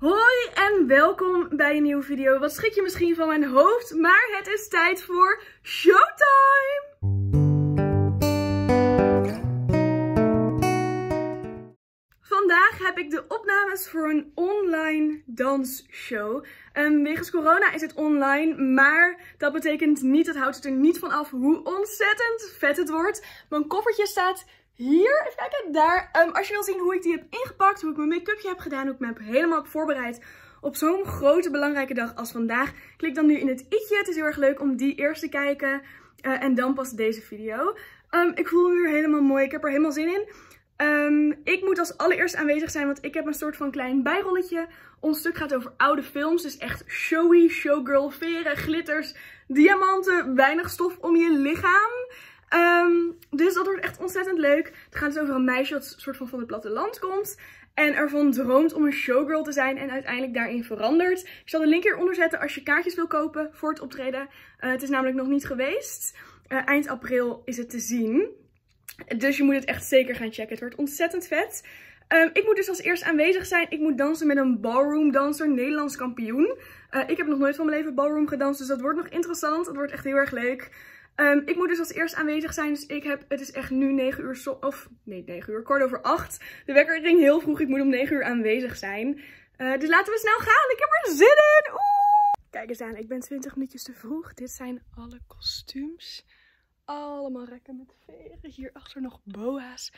Hoi en welkom bij een nieuwe video. Wat schrik je misschien van mijn hoofd, maar het is tijd voor showtime! Vandaag heb ik de opnames voor een online dansshow. Wegens corona is het online, maar dat betekent niet, dat houdt het er niet van af hoe ontzettend vet het wordt. Mijn koffertje staat hier, even kijken, daar. Als je wil zien hoe ik die heb ingepakt, hoe ik mijn make-upje heb gedaan, hoe ik me heb helemaal voorbereid op zo'n grote belangrijke dag als vandaag, klik dan nu in het i'tje. Het is heel erg leuk om die eerst te kijken en dan pas deze video. Ik voel me weer helemaal mooi, ik heb er helemaal zin in. Ik moet als allereerst aanwezig zijn, want ik heb een soort van klein bijrolletje. Ons stuk gaat over oude films, dus echt showy, showgirl, veren, glitters, diamanten, weinig stof om je lichaam. Dus dat wordt echt ontzettend leuk. Het gaat dus over een meisje dat soort van het platteland komt en ervan droomt om een showgirl te zijn en uiteindelijk daarin verandert. Ik zal de link hieronder zetten als je kaartjes wil kopen voor het optreden. Het is namelijk nog niet geweest. Eind april is het te zien. Dus je moet het echt zeker gaan checken. Het wordt ontzettend vet. Ik moet dus als eerst aanwezig zijn. Ik moet dansen met een ballroomdanser, Nederlands kampioen. Ik heb nog nooit van mijn leven ballroom gedanst, dus dat wordt nog interessant. Dat wordt echt heel erg leuk. Ik moet dus als eerst aanwezig zijn, dus het is echt nu 9 uur, of nee, 9 uur, kwart over 8. De wekker ging heel vroeg, ik moet om 9 uur aanwezig zijn. Dus laten we snel gaan, ik heb er zin in! Oeh! Kijk eens aan, ik ben 20 minuutjes te vroeg. Dit zijn alle kostuums. Allemaal rekken met veren, hierachter nog boa's.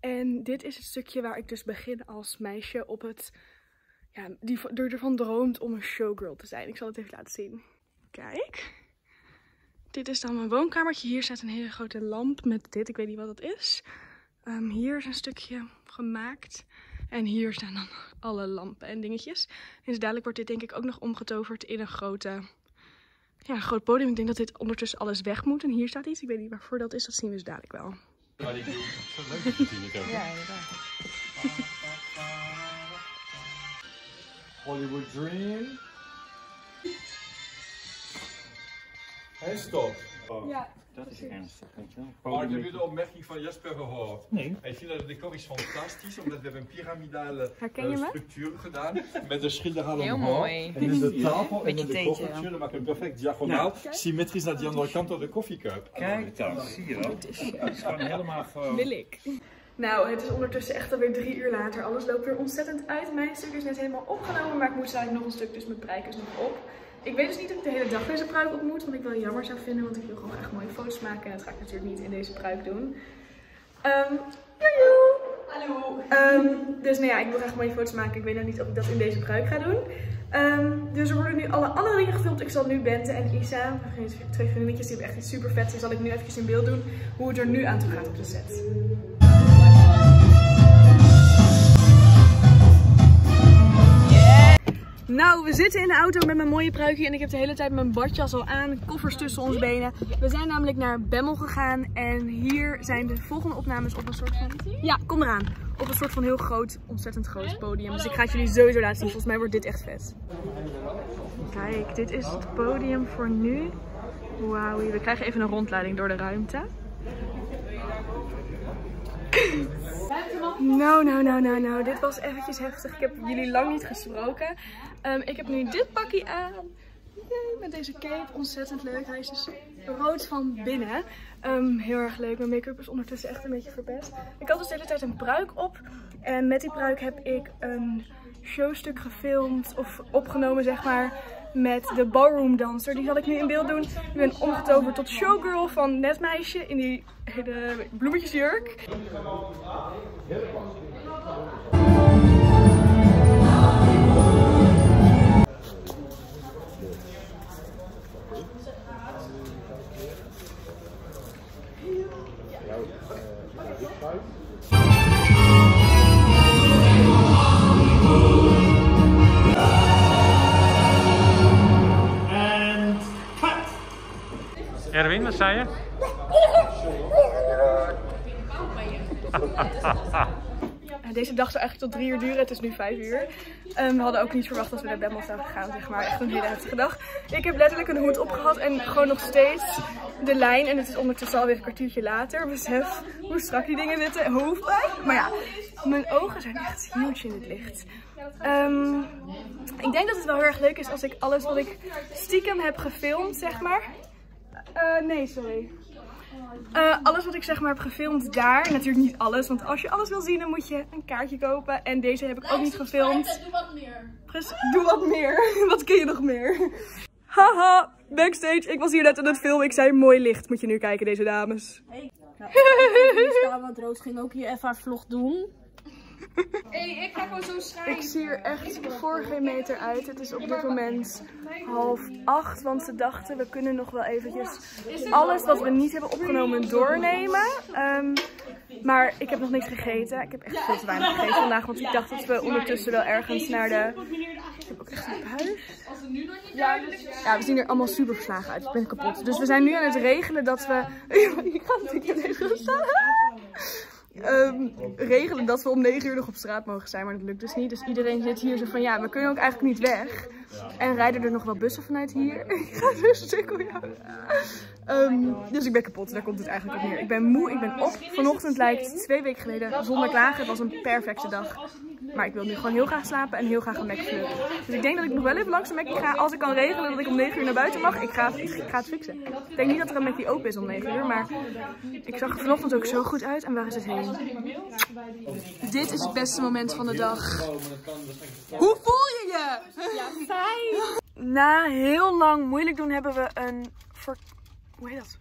En dit is het stukje waar ik dus begin als meisje op het, ja, die ervan droomt om een showgirl te zijn. Ik zal het even laten zien. Kijk. Dit is dan mijn woonkamertje. Hier staat een hele grote lamp met dit. Ik weet niet wat dat is. Hier is een stukje gemaakt. En hier staan dan alle lampen en dingetjes. Dus dadelijk wordt dit denk ik ook nog omgetoverd in een groot podium. Ik denk dat dit ondertussen alles weg moet. En hier staat iets. Ik weet niet waarvoor dat is. Dat zien we dus dadelijk wel. Ja, dit is zo leuk te zien. Ja, inderdaad. Hollywood Dream. Hij stop. Oh, ja, dat is ernstig. Maar ik heb nu de opmerking van Jasper gehoord. Nee. Ik vind dat het decor is fantastisch, omdat we hebben een piramidale structuur gedaan. Met de schilder aan omhoog. Heel mooi. En dus de tafel en de koffertje, dat maakt een perfect diagonaal, ja, symmetrisch naar die andere kant door de koffiekuip. Kijk, dat zie je dat. Het is gewoon helemaal... Wil ik. Nou, het is ondertussen echt alweer 3 uur later. Alles loopt weer ontzettend uit. Mijn stuk is net helemaal opgenomen, maar ik moet eigenlijk nog een stuk, dus mijn prijk is nog op. Ik weet dus niet of ik de hele dag deze pruik op moet, want ik wel jammer zou vinden, want ik wil gewoon echt mooie foto's maken en dat ga ik natuurlijk niet in deze pruik doen. Hallo! Dus nou ja, ik wil graag mooie foto's maken. Ik weet nog niet of ik dat in deze pruik ga doen. Dus er worden nu alle andere dingen gefilmd. Ik zal nu Bente en Isa, twee vriendinnetjes, die hebben echt iets super vets. Dus zal ik nu even in beeld doen hoe het er nu aan toe gaat op de set. Nou, we zitten in de auto met mijn mooie pruikje en ik heb de hele tijd mijn badjas al aan, koffers tussen ons benen. We zijn namelijk naar Bemmel gegaan en hier zijn de volgende opnames op een soort van... Ja, kom eraan. Op een soort van heel groot, ontzettend groot podium. Dus ik ga het jullie sowieso laten zien. Volgens mij wordt dit echt vet. Kijk, dit is het podium voor nu. Wauw, we krijgen even een rondleiding door de ruimte. Nou, dit was eventjes heftig. Ik heb jullie lang niet gesproken. Ik heb nu dit pakje aan. Yay, met deze cape, ontzettend leuk. Hij is dus rood van binnen. Heel erg leuk. Mijn make-up is ondertussen echt een beetje verpest. Ik had dus de hele tijd een pruik op. En met die pruik heb ik een showstuk gefilmd of opgenomen, zeg maar, met de ballroomdanser. Die zal ik nu in beeld doen. Ik ben omgetoverd tot showgirl van net meisje in die hele bloemetjesjurk. Erwin, wat zei je? Deze dag zou eigenlijk tot 3 uur duren. Het is nu 5 uur. We hadden ook niet verwacht dat we naar Bemmel zouden gaan, zeg maar. Echt een hele heftige dag. Ik heb letterlijk een hoed opgehad en gewoon nog steeds de lijn. En het is ondertussen alweer een kwartiertje later. Besef hoe strak die dingen zitten. Hoofdpijn. Maar ja, mijn ogen zijn echt huge in het licht. Ik denk dat het wel heel erg leuk is als ik alles wat ik stiekem heb gefilmd, zeg maar. Alles wat ik zeg maar heb gefilmd daar. Natuurlijk niet alles, want als je alles wil zien, dan moet je een kaartje kopen. En deze heb ik ook niet gefilmd. Doe wat meer. Doe wat meer. Wat kun je nog meer? Haha, backstage. Ik was hier net aan het filmen. Ik zei, mooi licht. Moet je nu kijken, deze dames. Hey. Nou, want Roos ging ook hier even haar vlog doen. Hey, ik ga gewoon zo schrijven. Ik zie er echt voor geen meter uit. Het is op dit moment 7:30, want ze dachten we kunnen nog wel eventjes alles wat we niet hebben opgenomen doornemen. Maar ik heb nog niks gegeten. Ik heb echt veel te weinig gegeten vandaag, want ik dacht dat we ondertussen wel ergens naar de... Ik heb ook echt een huis. Ja, we zien er allemaal super verslagen uit. Ik ben kapot. Dus we zijn nu aan het regelen dat we... Ik ga natuurlijk niet gaan staan. Regelen dat we om 9 uur nog op straat mogen zijn, maar dat lukt dus niet. Dus iedereen zit hier zo van, ja, we kunnen ook eigenlijk niet weg. En rijden er nog wel bussen vanuit hier. Ik ga het weer stukkel, ja. Dus ik ben kapot, daar komt het eigenlijk op neer. Ik ben moe, ik ben op. Vanochtend lijkt 2 weken geleden zonder klagen. Het was een perfecte dag. Maar ik wil nu gewoon heel graag slapen en heel graag een Mackie. Dus ik denk dat ik nog wel even langs een Mackie ga. Als ik kan regelen dat ik om 9 uur naar buiten mag, ik ga het fixen. Ik denk niet dat er een Mackie open is om 9 uur, maar ik zag er vanochtend ook zo goed uit. En waar is het heen? Dit is het beste moment van de dag. Hoe voel je je? Ja, fijn. Na heel lang moeilijk doen hebben we een... Hoe heet dat?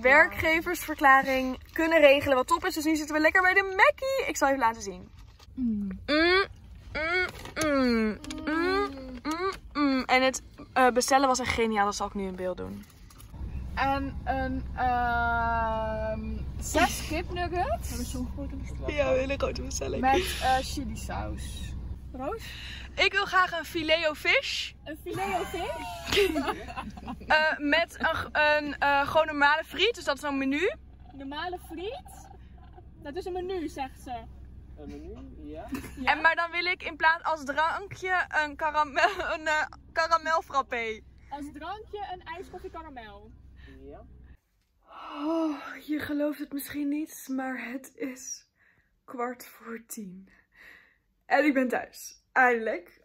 Werkgeversverklaring kunnen regelen, wat top is. Dus nu zitten we lekker bij de Mackie. Ik zal even laten zien. En het bestellen was echt geniaal. Dat zal ik nu in beeld doen. En een 6 kipnuggets. Dat is zo'n grote bestelling. Ja, een hele grote bestelling. Met chili saus. Roos? Ik wil graag een filet-o-fish. Een filet-o-fish? Met een gewoon normale friet, dus dat is een menu. Normale friet? Dat is een menu, zegt ze. Een menu, ja. Ja. En maar dan wil ik in plaats als drankje een karamelfrappé. Als drankje een ijskoffie karamel. Ja. Oh, je gelooft het misschien niet, maar het is 11:45. En ik ben thuis. Eindelijk.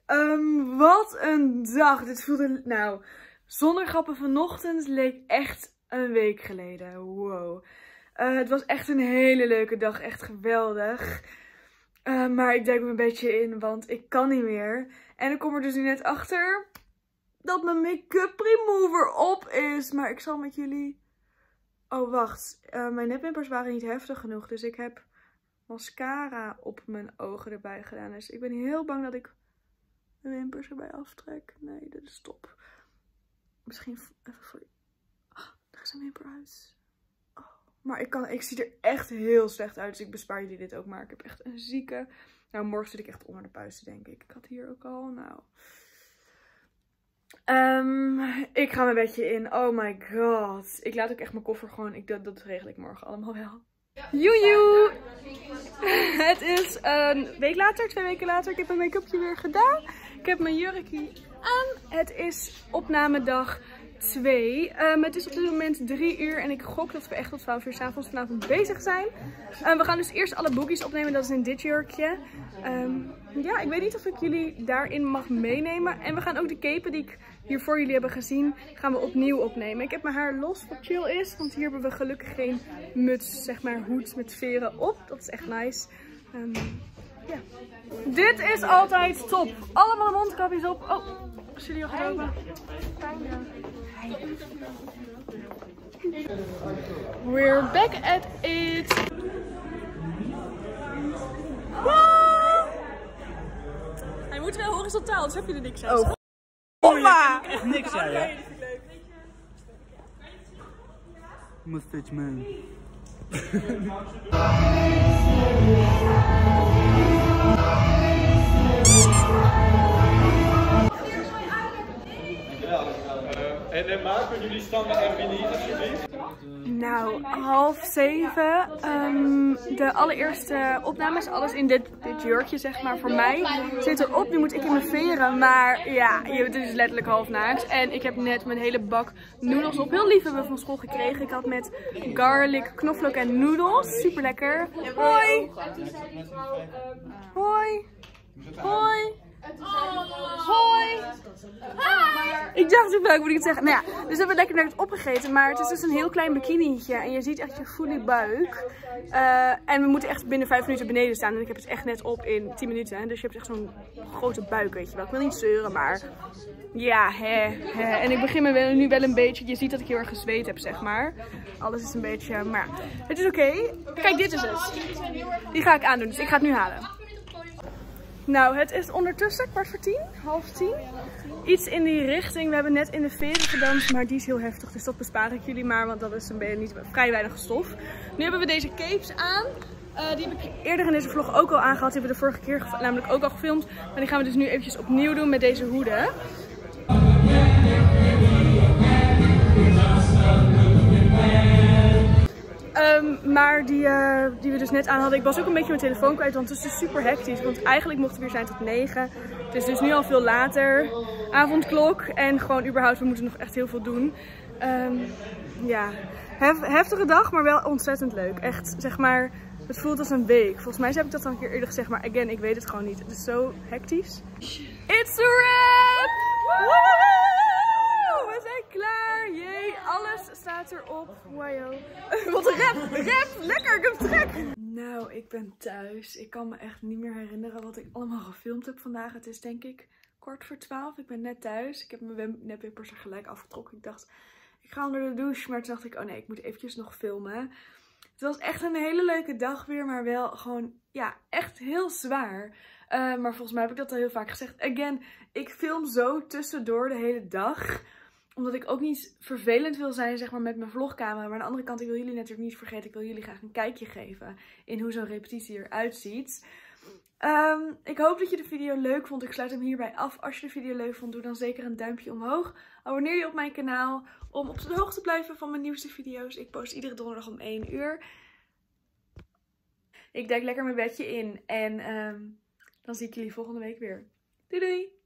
Wat een dag. Dit voelde... Nou, zonder grappen, vanochtend leek echt een week geleden. Wow. Het was echt een hele leuke dag. Echt geweldig. Maar ik duik me een beetje in, want ik kan niet meer. En ik kom er dus nu net achter dat mijn make-up remover op is. Maar ik zal met jullie... Oh, wacht. Mijn nepwimpers waren niet heftig genoeg, dus ik heb... mascara op mijn ogen erbij gedaan. Dus ik ben heel bang dat ik mijn wimpers erbij aftrek. Nee, dat is top. Misschien even voor... Oh, daar is een wimper uit. Oh, maar ik zie er echt heel slecht uit. Dus ik bespaar jullie dit ook maar. Ik heb echt een zieke... Nou, morgen zit ik echt onder de puisten, denk ik. Ik had hier ook al... Nou... ik ga mijn bedje in. Oh my god. Ik laat ook echt mijn koffer gewoon... Dat regel ik morgen allemaal wel. Joejoe! Het is een week later, 2 weken later. Ik heb mijn make-upje weer gedaan. Ik heb mijn jurkje aan. Het is opnamedag 2. Het is op dit moment 3 uur en ik gok dat we echt tot 12 uur 's avonds vanavond bezig zijn. We gaan dus eerst alle boogies opnemen, dat is in dit jurkje. Ja, ik weet niet of ik jullie daarin mag meenemen. En we gaan ook de cape die ik hier voor jullie hebben gezien, gaan we opnieuw opnemen. Ik heb mijn haar los, wat chill is, want hier hebben we gelukkig geen muts, zeg maar hoed met veren op. Dat is echt nice. Ja. Dit is altijd top. Allemaal mondkapjes op. Oh, studio gaat open. We're back at it. Wow. Hij moet wel horizontaal, anders heb je er niks aan. Oh. Oma! Echt niks aan, ja. Mustache man. En maken jullie stammen en wie niet, alsjeblieft? Nou, 6:30. De allereerste opname is alles in dit jurkje, zeg maar, voor mij. Zit erop, nu moet ik in mijn veren. Maar ja, het is letterlijk half naakt. En ik heb net mijn hele bak noedels op. Heel lief hebben we van school gekregen. Ik had met garlic, knoflook en noedels. Super lekker. Hoi! Hoi! Hoi! niet dacht hoe vaak moet ik het zeggen. Nou ja, dus we hebben lekker opgegeten. Maar het is dus een heel klein bikinietje. En je ziet echt je volle buik. En we moeten echt binnen 5 minuten beneden staan. En ik heb het echt net op in 10 minuten. Hè? Dus je hebt echt zo'n grote buik, weet je wel. Ik wil niet zeuren, maar... Ja, hè. En ik begin me nu wel een beetje... Je ziet dat ik heel erg gezweet heb, zeg maar. Alles is een beetje... Maar het is oké. Kijk, dit is het. Die ga ik aandoen, dus ik ga het nu halen. Nou, het is ondertussen 4:45, 9:30. Iets in die richting. We hebben net in de veren gedanst, maar die is heel heftig. Dus dat bespaar ik jullie maar, want dat is een beetje vrij weinig stof. Nu hebben we deze capes aan. Die heb ik eerder in deze vlog ook al aangehad. Die hebben we de vorige keer namelijk ook al gefilmd. Maar die gaan we dus nu eventjes opnieuw doen met deze hoeden. Maar die we dus net aan hadden. Ik was ook een beetje mijn telefoon kwijt, want het is dus super hectisch. Want eigenlijk mocht het weer zijn tot 9. Het is dus nu al veel later. Avondklok. En gewoon überhaupt, we moeten nog echt heel veel doen. Ja, heftige dag, maar wel ontzettend leuk. Echt, zeg maar, het voelt als een week. Volgens mij heb ik dat dan een keer eerder gezegd, maar again, ik weet het gewoon niet. Het is zo hectisch. It's a wrap! Woehoe! We zijn klaar! Jee, alles staat erop. Wow. Wat een rap! Lekker, ik heb trek! Nou, ik ben thuis. Ik kan me echt niet meer herinneren wat ik allemaal gefilmd heb vandaag. Het is denk ik 11:45. Ik ben net thuis. Ik heb mijn nepwimpers er gelijk afgetrokken. Ik dacht, ik ga onder de douche. Maar toen dacht ik, oh nee, ik moet eventjes nog filmen. Het was echt een hele leuke dag weer, maar wel gewoon, ja, echt heel zwaar. Maar volgens mij heb ik dat al heel vaak gezegd. Again, ik film zo tussendoor de hele dag. Omdat ik ook niet vervelend wil zijn, zeg maar, met mijn vlogcamera. Maar aan de andere kant, ik wil jullie natuurlijk niet vergeten. Ik wil jullie graag een kijkje geven in hoe zo'n repetitie eruit ziet. Ik hoop dat je de video leuk vond. Ik sluit hem hierbij af. Als je de video leuk vond, doe dan zeker een duimpje omhoog. Abonneer je op mijn kanaal om op de hoogte te blijven van mijn nieuwste video's. Ik post iedere donderdag om 1 uur. Ik duik lekker mijn bedje in. En dan zie ik jullie volgende week weer. Doei doei!